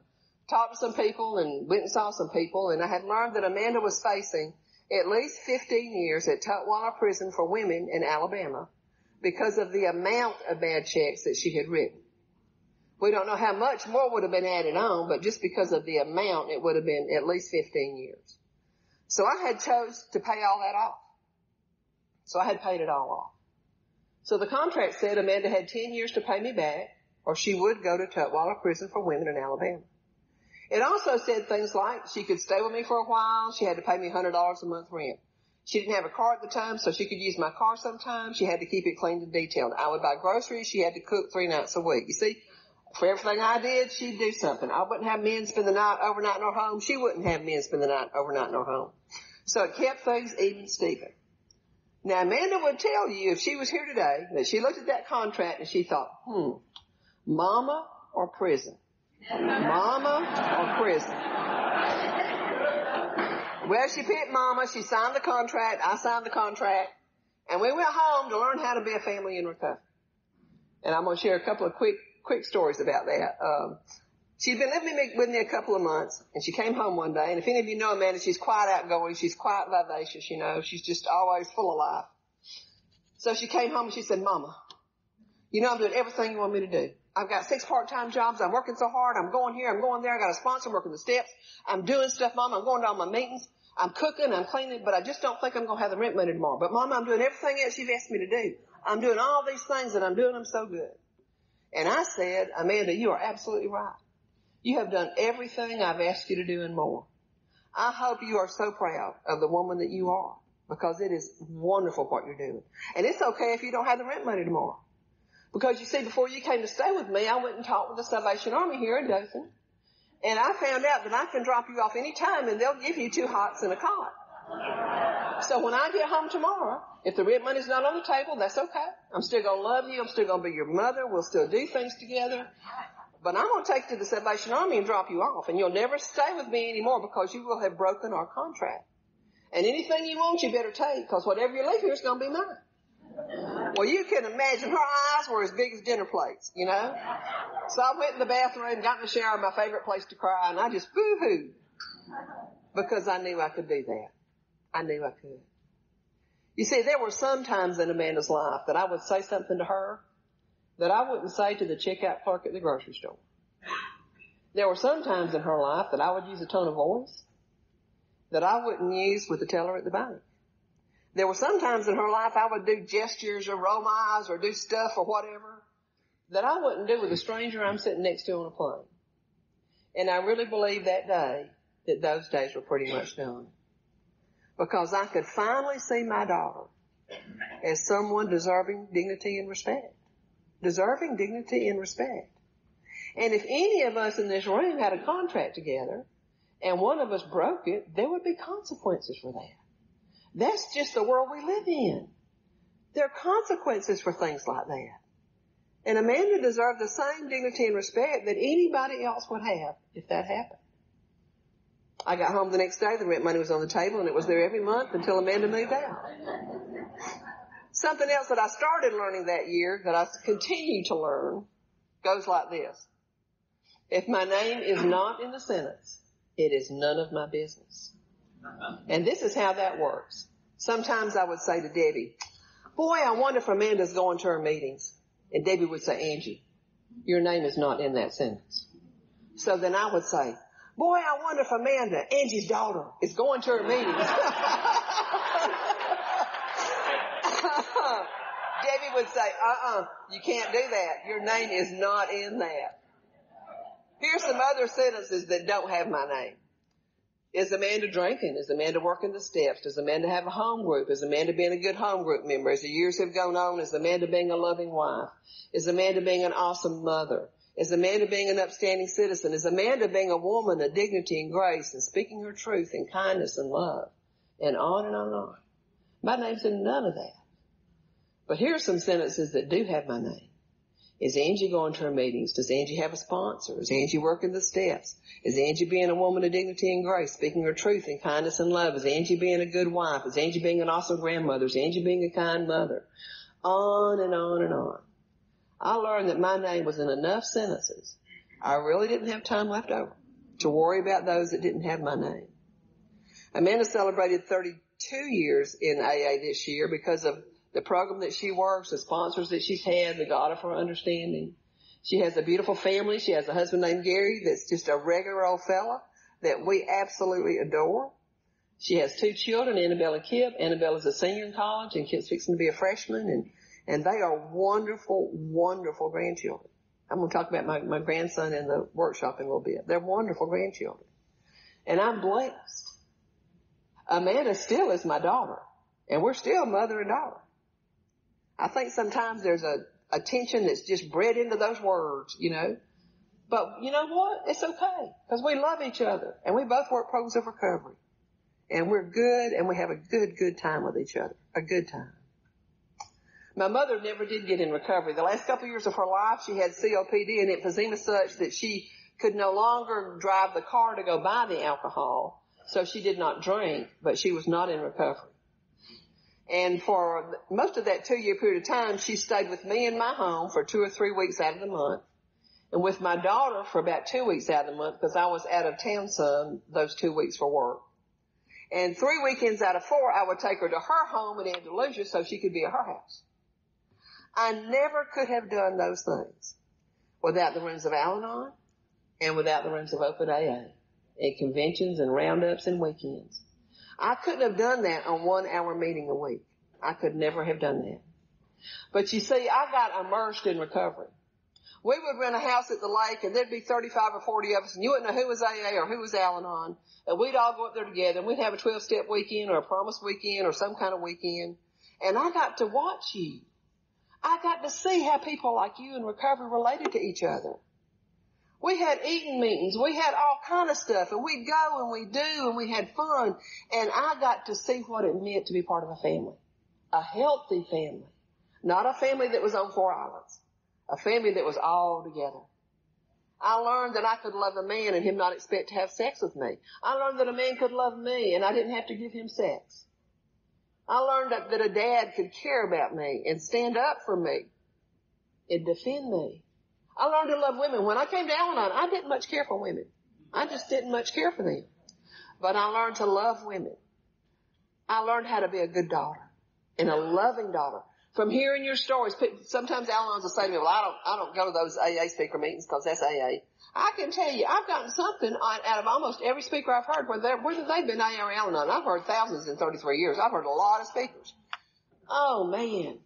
talked to some people and went and saw some people, and I had learned that Amanda was facing at least 15 years at Tutwiler Prison for Women in Alabama because of the amount of bad checks that she had written. We don't know how much more would have been added on, but just because of the amount, it would have been at least 15 years. So I had chose to pay all that off. So I had paid it all off. So the contract said Amanda had 10 years to pay me back, or she would go to Tutwiler Prison for Women in Alabama. It also said things like she could stay with me for a while. She had to pay me $100 a month rent. She didn't have a car at the time, so she could use my car sometimes. She had to keep it cleaned and detailed. I would buy groceries. She had to cook 3 nights a week. You see, for everything I did, she'd do something. I wouldn't have men spend the night overnight in her home. She wouldn't have men spend the night overnight in her home. So it kept things even-steven. Now, Amanda would tell you if she was here today that she looked at that contract and she thought, mama or prison? Mama or prison? Well, she picked mama. She signed the contract. I signed the contract. And we went home to learn how to be a family in recovery. And I'm going to share a couple of quick stories about that. She'd been living with me a couple of months, and she came home one day. And if any of you know Amanda, she's quite outgoing. She's quite vivacious, She's just always full of life. So she came home, and she said, Mama, I'm doing everything you want me to do. I've got 6 part-time jobs. I'm working so hard. I'm going here. I'm going there. I got a sponsor. I'm working the steps. I'm doing stuff, Mom. I'm going to all my meetings. I'm cooking. I'm cleaning. But I just don't think I'm going to have the rent money tomorrow. But, Mom, I'm doing everything else you've asked me to do. I'm doing all these things, and I'm doing them so good. And I said, Amanda, you are absolutely right. You have done everything I've asked you to do and more. I hope you are so proud of the woman that you are because it is wonderful what you're doing. And it's okay if you don't have the rent money tomorrow. Because, before you came to stay with me, I went and talked with the Salvation Army here in Destin. And I found out that I can drop you off any time, and they'll give you 2 hots and a cot. So when I get home tomorrow, if the rent money's not on the table, that's okay. I'm still going to love you. I'm still going to be your mother. We'll still do things together. But I'm going to take you to the Salvation Army and drop you off, and you'll never stay with me anymore because you will have broken our contract. And anything you want, you better take, because whatever you leave here is going to be mine. Well, you can imagine her eyes were as big as dinner plates, you know. So I went in the bathroom, got in the shower, my favorite place to cry, and I just boo-hooed because I knew I could do that. I knew I could. You see, there were some times in Amanda's life that I would say something to her that I wouldn't say to the checkout clerk at the grocery store. There were some times in her life that I would use a tone of voice that I wouldn't use with the teller at the bank. There were some times in her life I would do gestures or roll my eyes or do stuff or whatever that I wouldn't do with a stranger I'm sitting next to on a plane. And I really believe that day that those days were pretty much done, because I could finally see my daughter as someone deserving dignity and respect. Deserving dignity and respect. And if any of us in this room had a contract together, and one of us broke it, there would be consequences for that. That's just the world we live in. There are consequences for things like that. And Amanda deserved the same dignity and respect that anybody else would have if that happened. I got home the next day, the rent money was on the table, and it was there every month until Amanda moved out. Something else that I started learning that year, that I continue to learn, goes like this. If my name is not in the sentence, it is none of my business. And this is how that works. Sometimes I would say to Debbie, boy, I wonder if Amanda's going to her meetings. And Debbie would say, Angie, your name is not in that sentence. So then I would say, boy, I wonder if Amanda, Angie's daughter, is going to her meetings. Debbie would say, you can't do that. Your name is not in that. Here's some other sentences that don't have my name. Is Amanda drinking? Is Amanda working the steps? Does Amanda have a home group? Is Amanda being a good home group member? As the years have gone on, is Amanda being a loving wife? Is Amanda being an awesome mother? Is Amanda being an upstanding citizen? Is Amanda being a woman of dignity and grace and speaking her truth and kindness and love? And on and on and on. My name's in none of that. But here are some sentences that do have my name. Is Angie going to her meetings? Does Angie have a sponsor? Is Angie working the steps? Is Angie being a woman of dignity and grace, speaking her truth and kindness and love? Is Angie being a good wife? Is Angie being an awesome grandmother? Is Angie being a kind mother? On and on and on. I learned that my name was in enough sentences. I really didn't have time left over to worry about those that didn't have my name. Amanda celebrated 32 years in AA this year because of the program that she works, the sponsors that she's had, the God of her understanding. She has a beautiful family. She has a husband named Gary that's just a regular old fella that we absolutely adore. She has 2 children, Annabelle and Kip. Annabella's a senior in college, and Kip's fixing to be a freshman, and they are wonderful, wonderful grandchildren. I'm going to talk about my grandson in the workshop in a little bit. They're wonderful grandchildren. And I'm blessed. Amanda still is my daughter, and we're still mother and daughter. I think sometimes there's a tension that's just bred into those words, you know. But you know what? It's okay, because we love each other, and we both work programs of recovery. And we're good, and we have a good time with each other, a good time. My mother never did get in recovery. The last couple of years of her life, she had COPD and emphysema such that she could no longer drive the car to go buy the alcohol, so she did not drink, but she was not in recovery. And for most of that 2-year period of time, she stayed with me in my home for 2 or 3 weeks out of the month, and with my daughter for about 2 weeks out of the month, because I was out of town some those 2 weeks for work. And 3 weekends out of 4, I would take her to her home in Andalusia so she could be at her house. I never could have done those things without the rooms of Al-Anon and without the rooms of Open AA and conventions and roundups and weekends. I couldn't have done that on 1-hour meeting a week. I could never have done that. But you see, I got immersed in recovery. We would rent a house at the lake, and there'd be 35 or 40 of us, and you wouldn't know who was AA or who was Al-Anon, and we'd all go up there together, and we'd have a 12-step weekend or a promise weekend or some kind of weekend, and I got to watch you. I got to see how people like you in recovery related to each other. We had eating meetings. We had all kind of stuff, and we'd go and we'd do, and we had fun. And I got to see what it meant to be part of a family, a healthy family, not a family that was on 4 islands, a family that was all together. I learned that I could love a man and him not expect to have sex with me. I learned that a man could love me, and I didn't have to give him sex. I learned that a dad could care about me and stand up for me and defend me. I learned to love women. When I came to Al-Anon, I didn't much care for women. I just didn't much care for them. But I learned to love women. I learned how to be a good daughter and a loving daughter. From hearing your stories, sometimes Al-Anons will say to me, well, I don't go to those AA speaker meetings because that's AA. I can tell you, I've gotten something out of almost every speaker I've heard, whether they've been AA or Al-Anon. I've heard thousands in 33 years. I've heard a lot of speakers. Oh, man.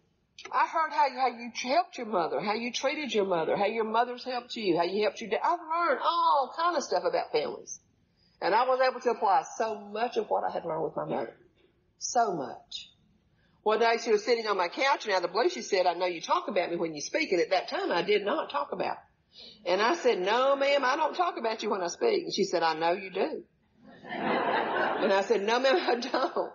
I heard how you helped your mother, how you treated your mother, how your mother's helped you, how you helped your dad. I've learned all kind of stuff about families. And I was able to apply so much of what I had learned with my mother. So much. One day she was sitting on my couch, and out of the blue she said, I know you talk about me when you speak. And at that time I did not talk about her. And I said, no, ma'am, I don't talk about you when I speak. And she said, I know you do. And I said, no, ma'am, I don't.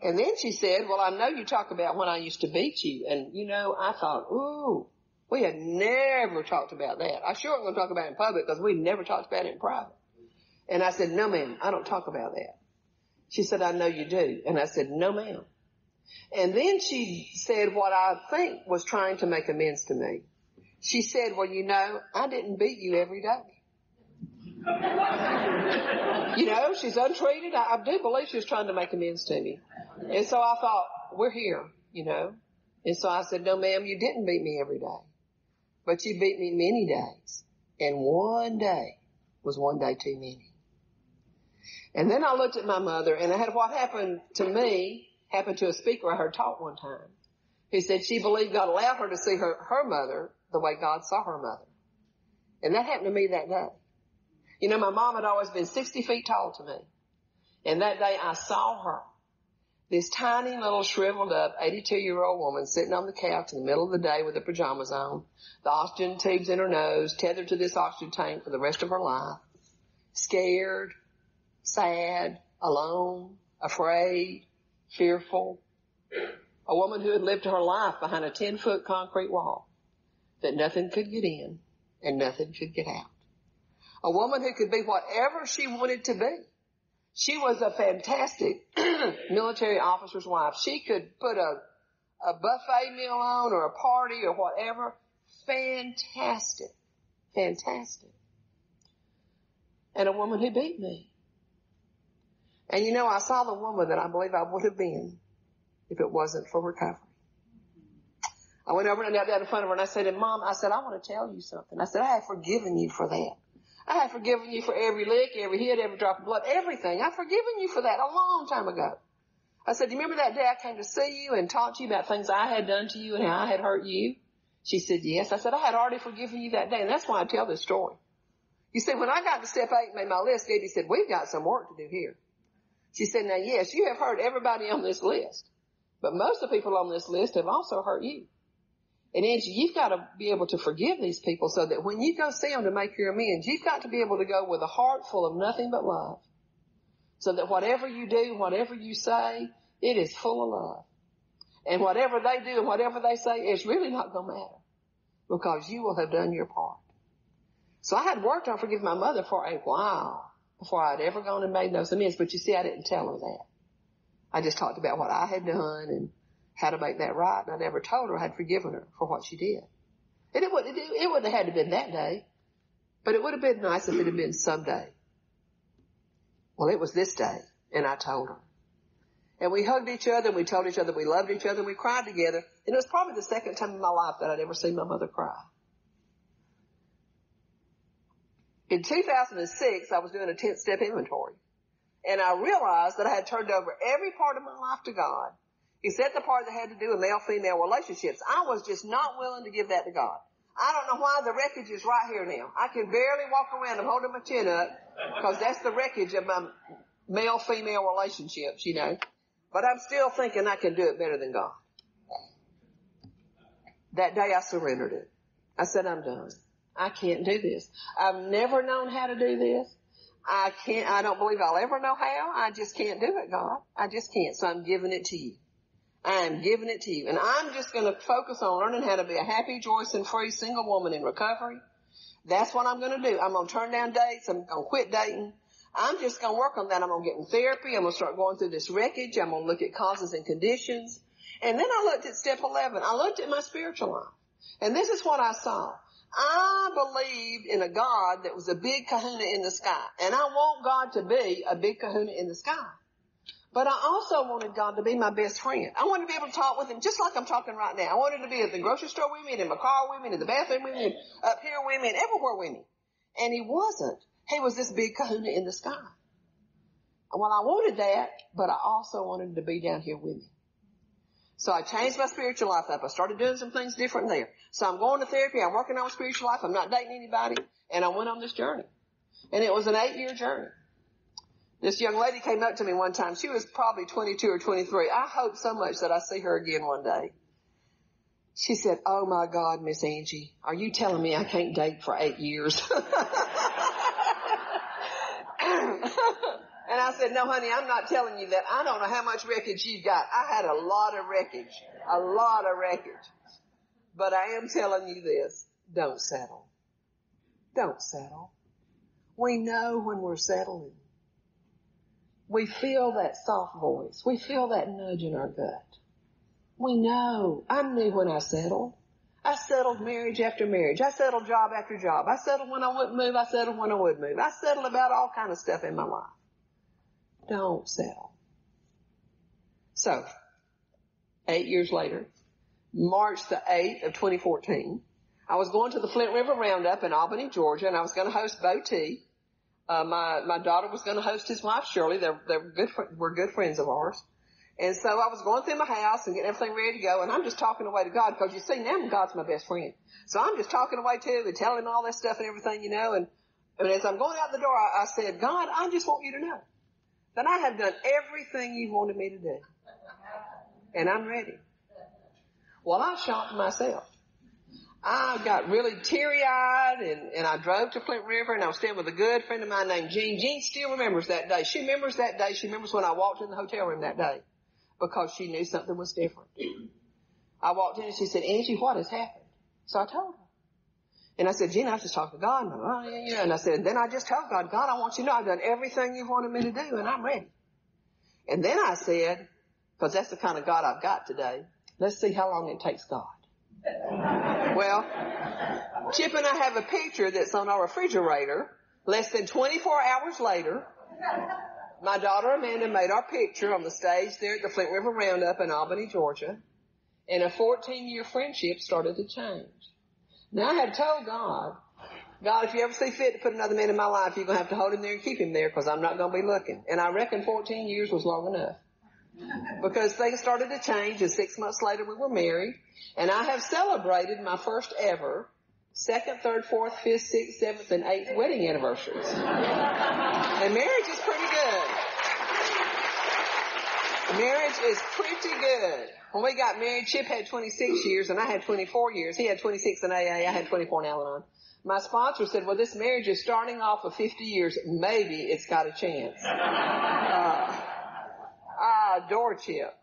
And then she said, well, I know you talk about when I used to beat you. And, you know, I thought, ooh, we had never talked about that. I sure wasn't going to talk about it in public because we never talked about it in private. And I said, no, ma'am, I don't talk about that. She said, I know you do. And I said, no, ma'am. And then she said what I think was trying to make amends to me. She said, well, you know, I didn't beat you every day. You know, she's untreated. I do believe she was trying to make amends to me. And so I thought, we're here, you know. And so I said, no, ma'am, you didn't beat me every day. But you beat me many days. And one day was one day too many. And then I looked at my mother, and I had what happened to me happened to a speaker I heard talk one time who said she believed God allowed her to see her mother the way God saw her mother. And that happened to me that day. You know, my mom had always been 60 feet tall to me. And that day I saw her, this tiny little shriveled up 82-year-old woman sitting on the couch in the middle of the day with her pajamas on, the oxygen tubes in her nose, tethered to this oxygen tank for the rest of her life, scared, sad, alone, afraid, fearful, a woman who had lived her life behind a 10-foot concrete wall that nothing could get in and nothing could get out, a woman who could be whatever she wanted to be. She was a fantastic military officer's wife. She could put a buffet meal on or a party or whatever. Fantastic, fantastic. And a woman who beat me. And, you know, I saw the woman that I believe I would have been if it wasn't for recovery. I went over and knelt down in front of her, and I said, Mom, I want to tell you something. I said, I have forgiven you for that. I have forgiven you for every lick, every hit, every drop of blood, everything. I've forgiven you for that a long time ago. I said, do you remember that day I came to see you and talked to you about things I had done to you and how I had hurt you? She said, yes. I said, I had already forgiven you that day, and that's why I tell this story. You see, when I got to step 8 and made my list, Debbie said, we've got some work to do here. She said, now, yes, you have hurt everybody on this list, but most of the people on this list have also hurt you. And, Angie, you've got to be able to forgive these people so that when you go see them to make your amends, you've got to be able to go with a heart full of nothing but love so that whatever you do, whatever you say, it is full of love. And whatever they do and whatever they say, it's really not going to matter because you will have done your part. So I had worked on forgiving my mother for a while before I'd ever gone and made those amends. But you see, I didn't tell her that. I just talked about what I had done and how to make that right. And I never told her I had forgiven her for what she did. And it wouldn't have had to been that day, but it would have been nice if it had been someday. Well, it was this day, and I told her. And we hugged each other, and we told each other we loved each other, and we cried together. And it was probably the second time in my life that I'd ever seen my mother cry. In 2006, I was doing a 10-step inventory, and I realized that I had turned over every part of my life to God, except the part that had to do with male-female relationships. I was just not willing to give that to God. I don't know why the wreckage is right here now. I can barely walk around. I'm holding my chin up because that's the wreckage of my male-female relationships, you know. But I'm still thinking I can do it better than God. That day I surrendered it. I said, I'm done. I can't do this. I've never known how to do this. I don't believe I'll ever know how. I just can't do it, God. I just can't. So I'm giving it to you. I am giving it to you. And I'm just going to focus on learning how to be a happy, joyous, and free single woman in recovery. That's what I'm going to do. I'm going to turn down dates. I'm going to quit dating. I'm just going to work on that. I'm going to get in therapy. I'm going to start going through this wreckage. I'm going to look at causes and conditions. And then I looked at step 11. I looked at my spiritual life. And this is what I saw. I believed in a God that was a big kahuna in the sky. And I want God to be a big kahuna in the sky. But I also wanted God to be my best friend. I wanted to be able to talk with him just like I'm talking right now. I wanted to be at the grocery store with me, and in my car with me, and in the bathroom with me, and up here with me, and everywhere with me. And he wasn't. He was this big kahuna in the sky. Well, I wanted that, but I also wanted to be down here with me. So I changed my spiritual life up. I started doing some things different there. So I'm going to therapy. I'm working on my spiritual life. I'm not dating anybody. And I went on this journey. And it was an 8-year journey. This young lady came up to me one time. She was probably 22 or 23. I hope so much that I see her again one day. She said, "Oh, my God, Miss Angie, are you telling me I can't date for 8 years? And I said, "No, honey, I'm not telling you that. I don't know how much wreckage you've got. I had a lot of wreckage. But I am telling you this. Don't settle. Don't settle. We know when we're settling. We feel that soft voice. We feel that nudge in our gut. We know. I knew when I settled. I settled marriage after marriage. I settled job after job. I settled when I wouldn't move. I settled when I would move. I settled about all kind of stuff in my life. Don't settle." So, 8 years later, March the 8th of 2014, I was going to the Flint River Roundup in Albany, Georgia, and I was going to host Bo T. My daughter was going to host his wife, Shirley. We're good friends of ours. And so I was going through my house and getting everything ready to go, and I'm just talking away to God, because you see, now God's my best friend. So I'm just talking away to him and telling him all this stuff and everything, you know. And as I'm going out the door, I said, "God, I just want you to know that I have done everything you wanted me to do. And I'm ready." Well, I shocked myself. I got really teary-eyed, and I drove to Flint River, and I was staying with a good friend of mine named Jean. Jean still remembers that day. She remembers that day. She remembers when I walked in the hotel room that day, because she knew something was different. I walked in, and she said, "Angie, what has happened?" So I told her. And I said, "Jean, I was just talking to God." And I said, and then I just told God, "God, I want you to know I've done everything you wanted me to do, and I'm ready." And then I said, because that's the kind of God I've got today, "Let's see how long it takes God." Well, Chip and I have a picture that's on our refrigerator. Less than 24 hours later, my daughter Amanda made our picture on the stage there at the Flint River Roundup in Albany, Georgia. And a 14-year friendship started to change. Now, I had told God, if you ever see fit to put another man in my life, you're going to have to hold him there and keep him there, because I'm not going to be looking. And I reckon 14 years was long enough, because things started to change, and 6 months later we were married. And I have celebrated my first ever, second, third, fourth, fifth, sixth, seventh, and eighth wedding anniversaries. And marriage is pretty good. Marriage is pretty good. When we got married, Chip had 26 years, and I had 24 years. He had 26 in AA. I had 24 in Al-Anon. My sponsor said, "Well, this marriage is starting off with 50 years. Maybe it's got a chance." I adore Chip.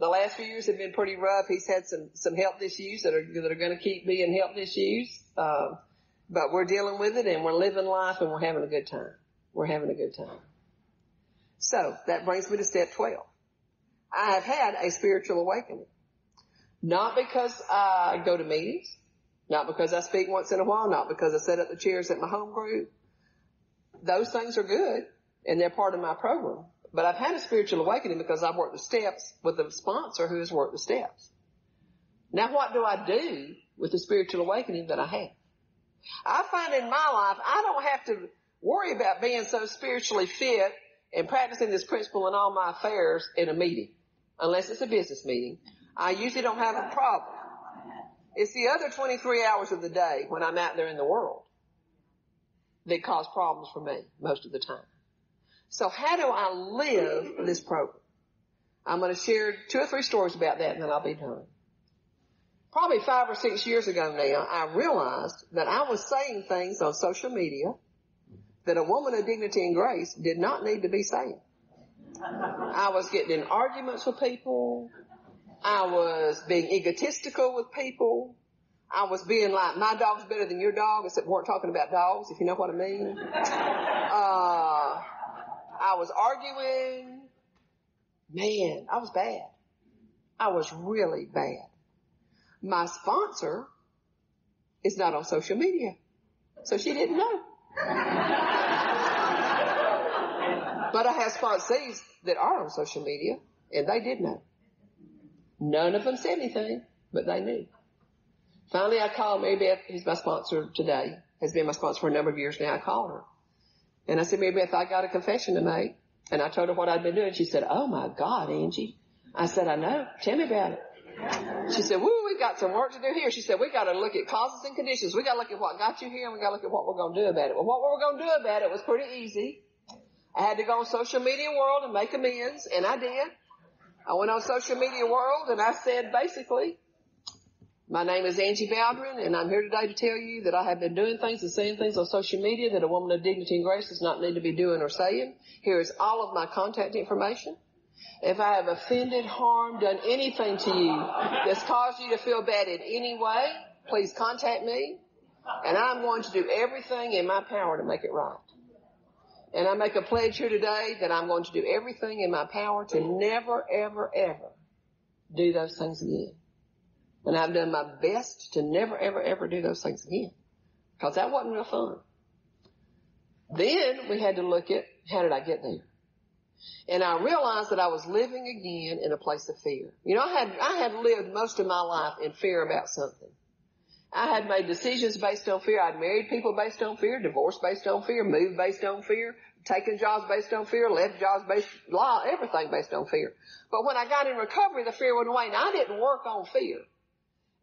The last few years have been pretty rough. He's had some health issues that are going to keep being health issues. But we're dealing with it, and we're living life, and we're having a good time. So that brings me to step 12. I have had a spiritual awakening. Not because I go to meetings, not because I speak once in a while, not because I set up the chairs at my home group. Those things are good, and they're part of my program. But I've had a spiritual awakening because I've worked the steps with a sponsor who has worked the steps. Now, what do I do with the spiritual awakening that I have? I find in my life I don't have to worry about being so spiritually fit and practicing this principle in all my affairs in a meeting. Unless it's a business meeting, I usually don't have a problem. It's the other 23 hours of the day when I'm out there in the world that cause problems for me most of the time. So how do I live this program? I'm going to share two or three stories about that, and then I'll be done. probably 5 or 6 years ago now, I realized that I was saying things on social media that a woman of dignity and grace did not need to be saying. I was getting in arguments with people. I was being egotistical with people. I was being like, my dog's better than your dog, except we weren't talking about dogs, if you know what I mean. I was arguing. Man, I was bad. I was really bad. My sponsor is not on social media, so she didn't know. But I have sponsees that are on social media, and they did know. None of them said anything, but they knew. Finally, I called Mary Beth, who's my sponsor today, has been my sponsor for a number of years now. I called her, and I said, Mary Beth, I got a confession to make, and I told her what I'd been doing. She said, oh, my God, Angie. I said, I know. Tell me about it. She said, woo, we've got some work to do here. She said, we got to look at causes and conditions. We got to look at what got you here, and we got to look at what we're going to do about it. Well, what we were going to do about it was pretty easy. I had to go on social media world and make amends, and I did. I went on social media world, and I said, basically, my name is Angie Baldwin, and I'm here today to tell you that I have been doing things and saying things on social media that a woman of dignity and grace does not need to be doing or saying. Here is all of my contact information. If I have offended, harmed, done anything to you that's caused you to feel bad in any way, please contact me, and I'm going to do everything in my power to make it right. And I make a pledge here today that I'm going to do everything in my power to never, ever, ever do those things again. And I've done my best to never, ever, ever do those things again, because that wasn't real fun. Then we had to look at, how did I get there? And I realized that I was living again in a place of fear. You know, I had lived most of my life in fear about something. I had made decisions based on fear. I'd married people based on fear, divorced based on fear, moved based on fear, taken jobs based on fear, left jobs based on everything based on fear. But when I got in recovery, the fear went away, and I didn't work on fear.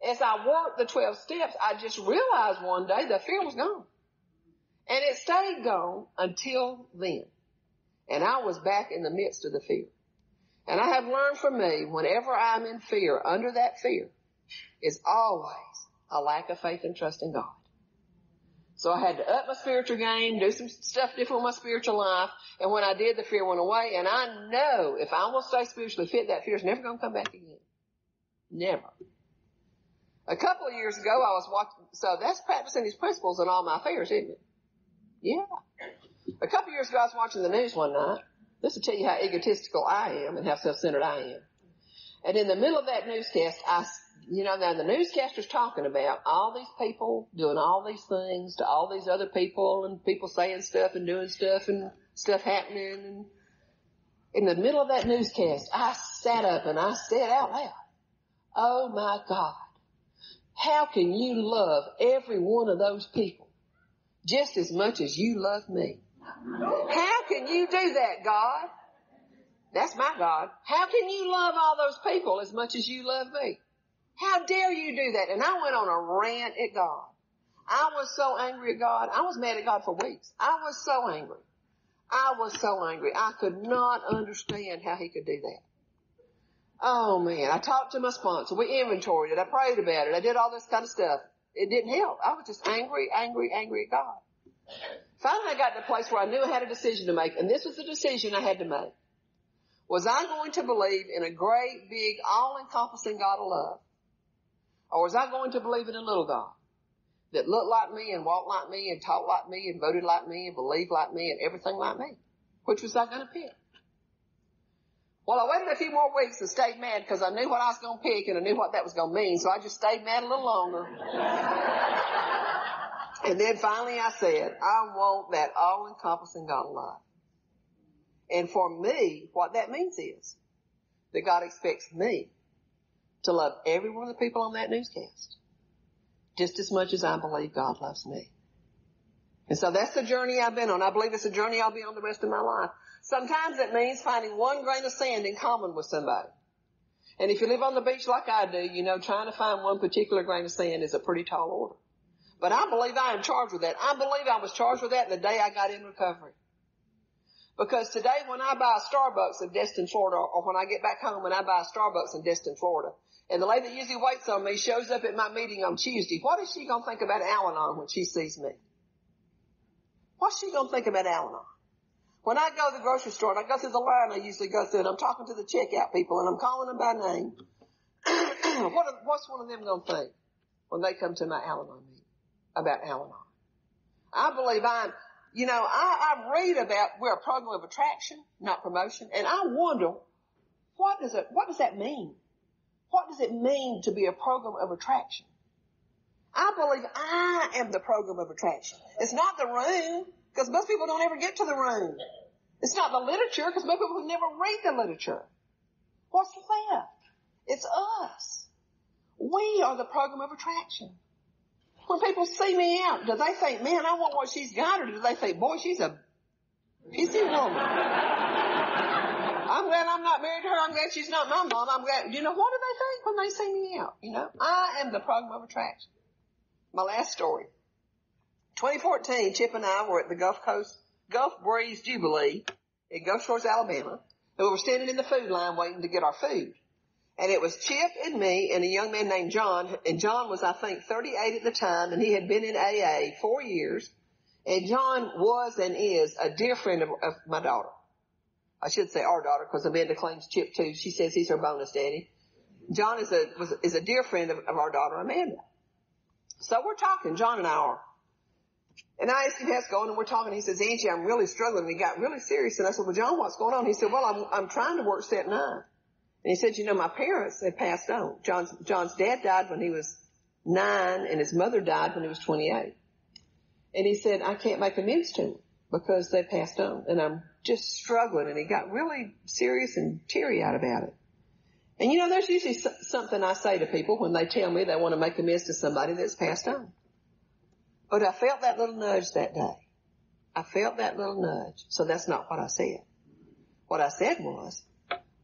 As I worked the 12 steps, I just realized one day the fear was gone. And it stayed gone until then. And I was back in the midst of the fear. And I have learned from me, whenever I'm in fear, under that fear is always a lack of faith and trust in God. So I had to up my spiritual game, do some stuff different with my spiritual life. And when I did, the fear went away. And I know if I will stay spiritually fit, that fear is never going to come back again. Never. A couple of years ago, I was watching. So that's practicing these principles in all my affairs, isn't it? Yeah. A couple of years ago, I was watching the news one night. This will tell you how egotistical I am and how self-centered I am. And in the middle of that newscast, now the newscaster's talking about all these people doing all these things to all these other people, and people saying stuff and doing stuff and stuff happening. And in the middle of that newscast, I sat up and I said out loud, oh, my God, how can you love every one of those people just as much as you love me? How can you do that, God? That's my God. How can you love all those people as much as you love me? How dare you do that? And I went on a rant at God. I was so angry at God. I was mad at God for weeks. I was so angry. I could not understand how he could do that. Oh, man. I talked to my sponsor. We inventoried it. I prayed about it. I did all this kind of stuff. It didn't help. I was just angry at God. Finally, I got to a place where I knew I had a decision to make, and this was the decision I had to make. Was I going to believe in a great, big, all-encompassing God of love, or was I going to believe in a little God that looked like me and walked like me and talked like me and voted like me and believed like me and everything like me? Which was I going to pick? Well, I waited a few more weeks and stayed mad because I knew what I was going to pick and I knew what that was going to mean, so I just stayed mad a little longer. And then finally I said, I want that all-encompassing God of love. And for me, what that means is that God expects me to love every one of the people on that newscast just as much as I believe God loves me. And so that's the journey I've been on. I believe it's a journey I'll be on the rest of my life. Sometimes it means finding one grain of sand in common with somebody. And if you live on the beach like I do, you know, trying to find one particular grain of sand is a pretty tall order. But I believe I am charged with that. I believe I was charged with that the day I got in recovery. Because today when I buy a Starbucks in Destin, Florida, or when I get back home and I buy a Starbucks in Destin, Florida, and the lady that usually waits on me shows up at my meeting on Tuesday, what is she going to think about Al-Anon when she sees me? What's she going to think about Al-Anon? When I go to the grocery store and I go through the line I usually go through and I'm talking to the checkout people and I'm calling them by name, what's one of them going to think when they come to my Al-Anon meeting about Al-Anon? I believe I read about we're a program of attraction, not promotion, and I wonder what does that mean? What does it mean to be a program of attraction? I believe I am the program of attraction. It's not the room, because most people don't ever get to the room. It's not the literature, because most people never read the literature. What's left? It's us. We are the program of attraction. When people see me out, do they think, man, I want what she's got, or do they think, boy, she's a busy woman? I'm glad I'm not married to her. I'm glad she's not my mom. I'm glad, what do they think when they see me out? I am the program of attraction. My last story. 2014, Chip and I were at the Gulf Breeze Jubilee in Gulf Shores, Alabama, and we were standing in the food line waiting to get our food. And it was Chip and me and a young man named John. And John was, I think, 38 at the time, and he had been in AA 4 years. And John was and is a dear friend of my daughter. I should say our daughter, because Amanda claims Chip too. She says he's her bonus daddy. John is a dear friend of our daughter, Amanda. So we're talking, John and I are. And I asked him how's going, and we're talking. He says, Angie, I'm really struggling. And he got really serious. And I said, well, John, what's going on? He said, well, I'm trying to work set 9. And he said, my parents had passed on. John's dad died when he was 9, and his mother died when he was 28. And he said, I can't make amends to them because they passed on, and I'm just struggling. And he got really serious and teary-eyed about it. And, there's usually something I say to people when they tell me they want to make amends to somebody that's passed on. But I felt that little nudge that day. I felt that little nudge. So that's not what I said. What I said was,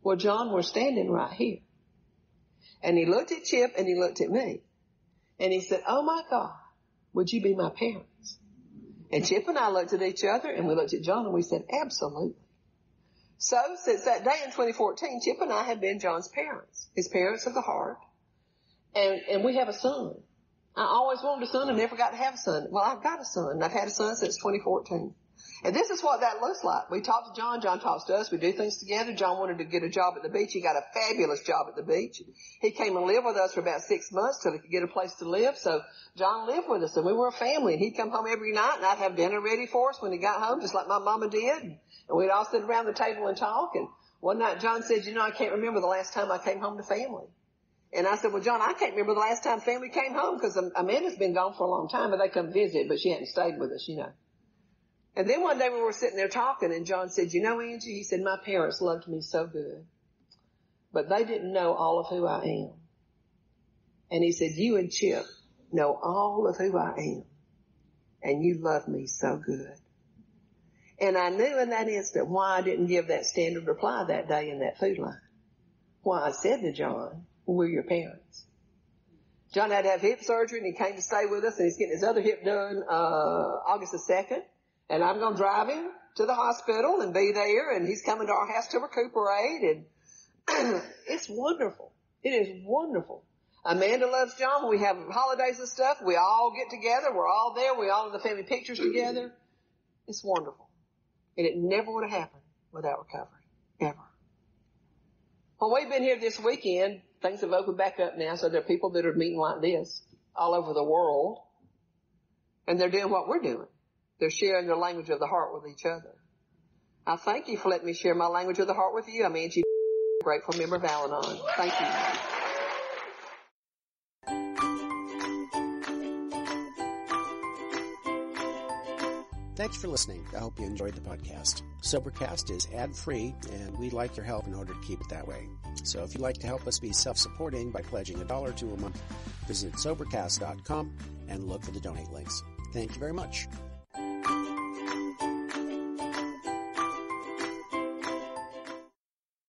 well, John, we're standing right here. And he looked at Chip and he looked at me. And he said, oh, my God, would you be my parents? And Chip and I looked at each other and we looked at John and we said, absolutely. So since that day in 2014, Chip and I have been John's parents, his parents of the heart. And we have a son. I always wanted a son and never got to have a son. Well, I've got a son and I've had a son since 2014. And this is what that looks like. We talk to John. John talks to us. We do things together. John wanted to get a job at the beach. He got a fabulous job at the beach. He came and lived with us for about 6 months till he could get a place to live. So John lived with us, and we were a family. And he'd come home every night, and I'd have dinner ready for us when he got home, just like my mama did. And we'd all sit around the table and talk. And one night John said, I can't remember the last time I came home to family. And I said, well, John, I can't remember the last time family came home because Amanda's been gone for a long time, but they come visit, but she hadn't stayed with us, And then one day we were sitting there talking, and John said, Angie, he said, my parents loved me so good, but they didn't know all of who I am. And he said, you and Chip know all of who I am, and you love me so good. And I knew in that instant why I didn't give that standard reply that day in that food line. Why I said to John, we're your parents. John had to have hip surgery, and he came to stay with us, and he's getting his other hip done August the 2nd. And I'm going to drive him to the hospital and be there, and he's coming to our house to recuperate, and it's wonderful. It is wonderful. Amanda loves John. We have holidays and stuff. We all get together. We're all there. We all have the family pictures together. It's wonderful. And it never would have happened without recovery, ever. Well, we've been here this weekend. Things have opened back up now, so there are people that are meeting like this all over the world, and they're doing what we're doing. They're sharing their language of the heart with each other. I thank you for letting me share my language of the heart with you. I'm Angie, a grateful member of Al-Anon. Thank you. Thanks for listening. I hope you enjoyed the podcast. Sobercast is ad-free, and we'd like your help in order to keep it that way. So if you'd like to help us be self-supporting by pledging $1 to a month, visit Sobercast.com and look for the donate links. Thank you very much.